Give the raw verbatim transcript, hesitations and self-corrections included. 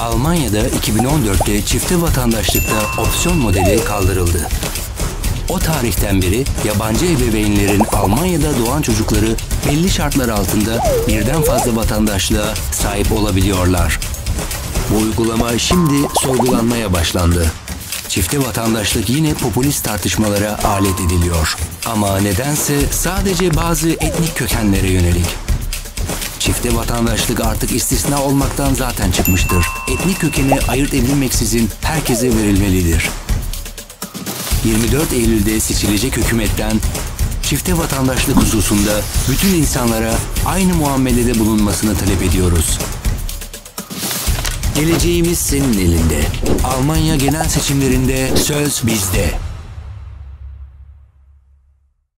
Almanya'da iki bin on dörtte çifte vatandaşlıkta opsiyon modeli kaldırıldı. O tarihten beri yabancı ebeveynlerin Almanya'da doğan çocukları belli şartlar altında birden fazla vatandaşlığa sahip olabiliyorlar. Bu uygulama şimdi sorgulanmaya başlandı. Çifte vatandaşlık yine popülist tartışmalara alet ediliyor. Ama nedense sadece bazı etnik kökenlere yönelik. Çifte vatandaşlık artık istisna olmaktan zaten çıkmıştır. Etnik kökene ayırt edilmeksizin herkese verilmelidir. yirmi dört Eylül'de seçilecek hükümetten çifte vatandaşlık hususunda bütün insanlara aynı muamelede bulunmasını talep ediyoruz. Geleceğimiz senin elinde. Almanya genel seçimlerinde söz bizde.